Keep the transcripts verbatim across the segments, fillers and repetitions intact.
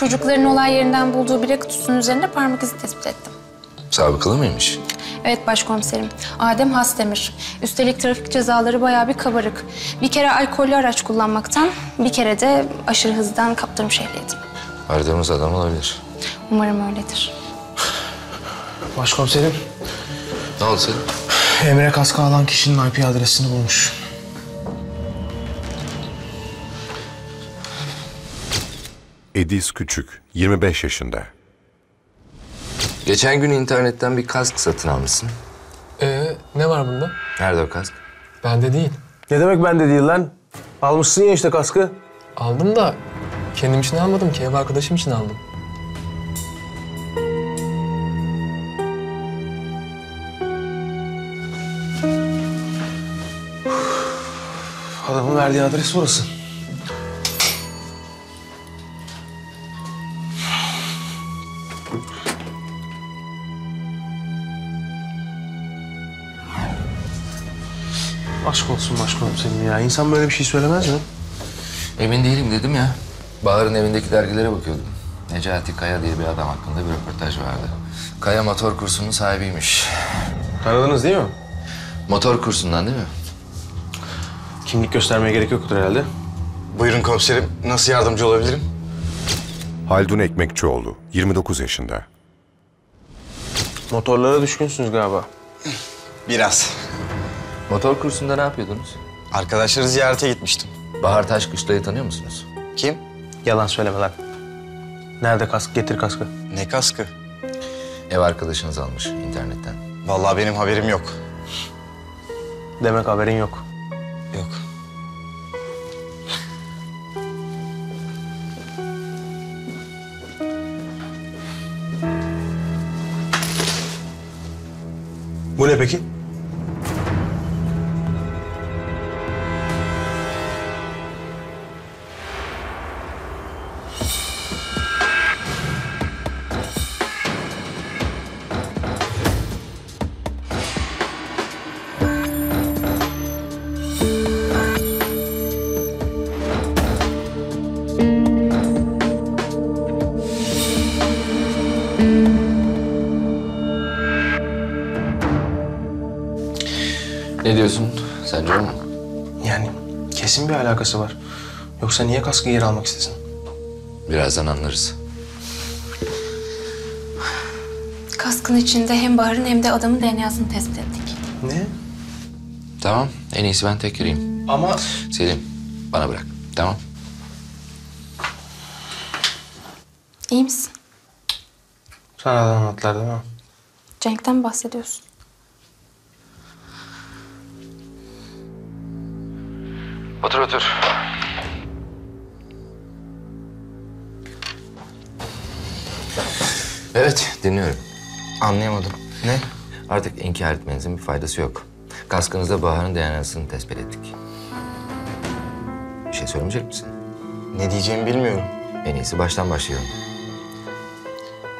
Çocukların olay yerinden bulduğu bira kutusunun üzerinde parmak izi tespit ettim. Sabıkalı mıymış? Evet başkomiserim. Adem Hasdemir. Üstelik trafik cezaları bayağı bir kabarık. Bir kere alkollü araç kullanmaktan, bir kere de aşırı hızdan kaptırmış ehliyeti. Aradığımız adam olabilir. Umarım öyledir. Başkomiserim. Ne oldu senin? Emre kaskı alan kişinin I P adresini bulmuş. Ediz Küçük, yirmi beş yaşında. Geçen gün internetten bir kask satın almışsın. Ee, ne var bunda? Nerede o kask? Bende değil. Ne demek bende değil lan? Almışsın ya işte kaskı. Aldım da kendim için almadım ki, ev arkadaşım için aldım. Adamın verdiği adres burası. Aşk olsun başkomiserim ya. İnsan böyle bir şey söylemez mi? Emin değilim dedim ya. Bahar'ın evindeki dergilere bakıyordum. Necati Kaya diye bir adam hakkında bir röportaj vardı. Kaya motor kursunun sahibiymiş. Tanıdınız değil mi? Motor kursundan değil mi? Kimlik göstermeye gerek yoktur herhalde. Buyurun komiserim. Nasıl yardımcı olabilirim? Haldun Ekmekçioğlu, yirmi dokuz yaşında. Motorlara düşkünsünüz galiba. Biraz. Motor kursunda ne yapıyordunuz? Arkadaşları ziyarete gitmiştim. Bahar Taşkışla'yı tanıyor musunuz? Kim? Yalan söyleme lan. Nerede kask? Getir kaskı. Ne kaskı? Ev arkadaşınız almış internetten. Vallahi benim haberim yok. Demek haberin yok. Yok. Bu ne peki? Ne diyorsun? Sence o mu? Yani kesin bir alakası var. Yoksa niye kaskı geri almak istesin? Birazdan anlarız. Kaskın içinde hem Bahar'ın hem de adamın D N A'sını tespit ettik. Ne? Tamam. En iyisi ben tek gireyim. Ama... Selim, bana bırak. Tamam. İyi misin? Sana da anlattılar değil mi? Cenk'ten bahsediyorsun. Otur, otur. Evet, dinliyorum. Anlayamadım. Ne? Artık inkar etmenizin bir faydası yok. Kaskınızda Bahar'ın D N A'sını tespit ettik. Bir şey söylemeyecek misin? Ne diyeceğimi bilmiyorum. En iyisi baştan başlayalım.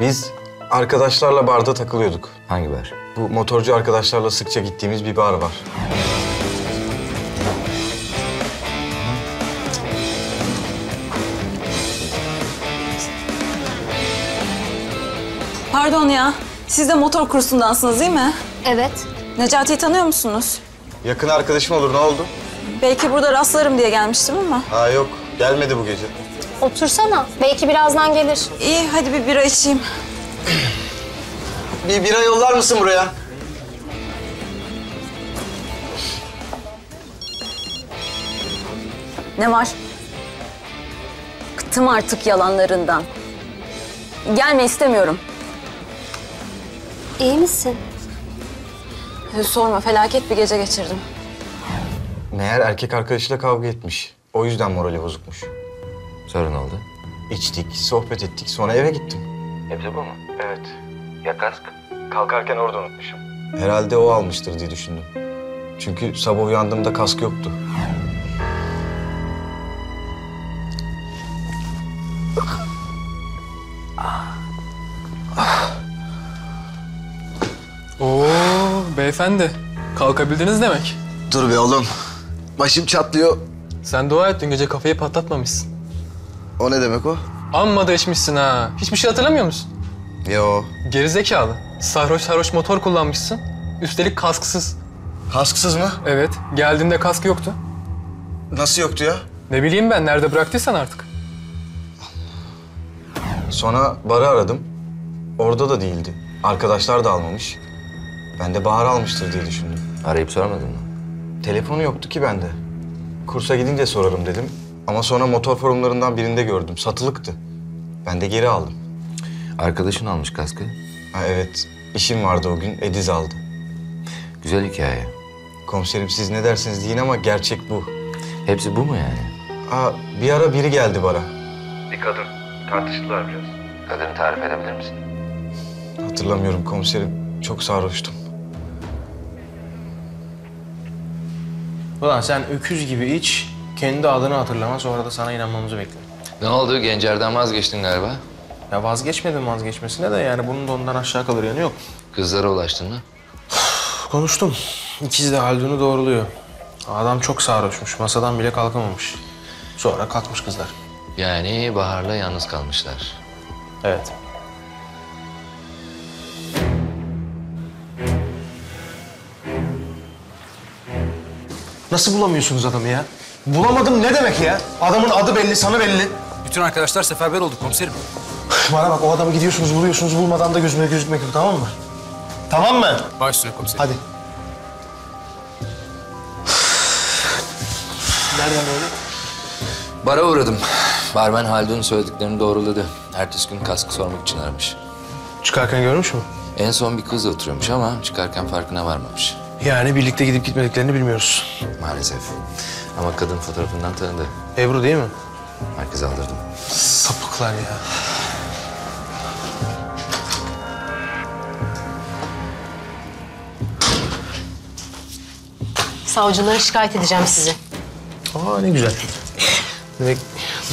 Biz arkadaşlarla barda takılıyorduk. Hangi bar? Bu motorcu arkadaşlarla sıkça gittiğimiz bir bar var. Pardon ya, siz de motor kursundansınız değil mi? Evet. Necati'yi tanıyor musunuz? Yakın arkadaşım olur, ne oldu? Belki burada rastlarım diye gelmiştim ama. Ha yok, gelmedi bu gece. Otursana, belki birazdan gelir. İyi, hadi bir bira içeyim. Bir bira yollar mısın buraya? Ne var? Bıktım artık yalanlarından. Gelme istemiyorum. İyi misin? Sorma, felaket bir gece geçirdim. Meğer erkek arkadaşıyla kavga etmiş. O yüzden morali bozukmuş. Sonra ne oldu? İçtik, sohbet ettik, sonra eve gittim. Hepsi bu mu? Evet. Ya kask? Kalkarken orada unutmuşum. Herhalde o almıştır diye düşündüm. Çünkü sabah uyandığımda kask yoktu. Oo, beyefendi. Kalkabildiniz demek. Dur be oğlum. Başım çatlıyor. Sen dua et, dün gece kafayı patlatmamışsın. O ne demek o? Amma da içmişsin ha. Hiçbir şey hatırlamıyor musun? Yo. Gerizekalı. Sarhoş sarhoş motor kullanmışsın. Üstelik kasksız. Kasksız mı? Evet. Geldiğinde kaskı yoktu. Nasıl yoktu ya? Ne bileyim ben. Nerede bıraktıysan artık. Sonra barı aradım. Orada da değildi. Arkadaşlar da almamış. Ben de Bahar almıştır diye düşündüm. Arayıp soramadın mı? Telefonu yoktu ki bende. Kursa gidince sorarım dedim. Ama sonra motor forumlarından birinde gördüm. Satılıktı. Ben de geri aldım. Arkadaşın almış kaskı. Ha evet. İşim vardı o gün. Ediz aldı. Güzel hikaye. Komiserim siz ne dersiniz deyin ama gerçek bu. Hepsi bu mu yani? Aa, bir ara biri geldi bana. Bir kadın. Tartıştılar biraz. Kadını tarif edebilir misin? Hatırlamıyorum komiserim. Çok sarhoştum. Ulan sen öküz gibi iç, kendi adını hatırlama, sonra da sana inanmamızı bekle. Ne oldu? Gencer'den vazgeçtin galiba. Ya vazgeçmedim vazgeçmesine de yani bunun da ondan aşağı kalır yanı yok. Kızlara ulaştın mı? Konuştum. İkiz de Haldun'u doğruluyor. Adam çok sarhoşmuş, masadan bile kalkamamış. Sonra kalkmış kızlar. Yani Bahar'la yalnız kalmışlar. Evet. Nasıl bulamıyorsunuz adamı ya? Bulamadım ne demek ya? Adamın adı belli, sana belli. Bütün arkadaşlar seferber olduk komiserim. Bana bak, o adamı gidiyorsunuz, buluyorsunuz, bulmadan da gözüme gözükmek yok, tamam mı? Tamam mı? Baş üstüne komiserim. Hadi. Nereden böyle? Bara uğradım. Barmen Haldun'un söylediklerini doğruladı. Ertesi gün kaskı sormak için aramış. Çıkarken görmüş mü? En son bir kızla oturuyormuş ama çıkarken farkına varmamış. Yani birlikte gidip gitmediklerini bilmiyoruz. Maalesef. Ama kadın fotoğrafından tanıdı. Ebru değil mi? Herkese aldırdım. Sapıklar ya. Savcılara şikayet edeceğim sizi. Aa ne güzel. Demek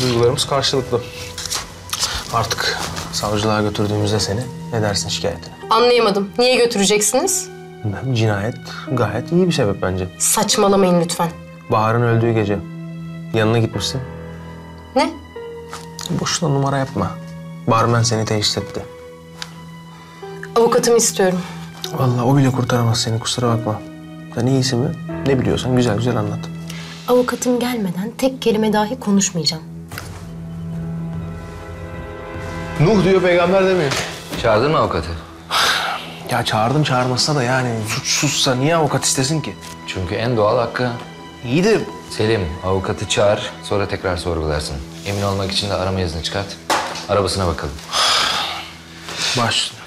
duygularımız karşılıklı. Artık savcılığa götürdüğümüzde seni ne dersin şikayetine? Anlayamadım. Niye götüreceksiniz? Bilmem, cinayet gayet iyi bir sebep bence. Saçmalamayın lütfen. Bahar'ın öldüğü gece yanına gitmişsin. Ne? Boşuna numara yapma. Barmen seni teşhis etti. Avukatımı istiyorum. Vallahi o bile kurtaramaz seni, kusura bakma. Sen iyisi mi? Ne biliyorsan güzel güzel anlat. Avukatım gelmeden tek kelime dahi konuşmayacağım. Nuh diyor, peygamber demiyor. Çağırdın mı avukatı? Ya çağırdım çağırmasa da yani suçsuzsa niye avukat istesin ki? Çünkü en doğal hakkı. İyidir. Selim, avukatı çağır, sonra tekrar sorgularsın. Emin olmak için de arama yazını çıkart. Arabasına bakalım. Başla.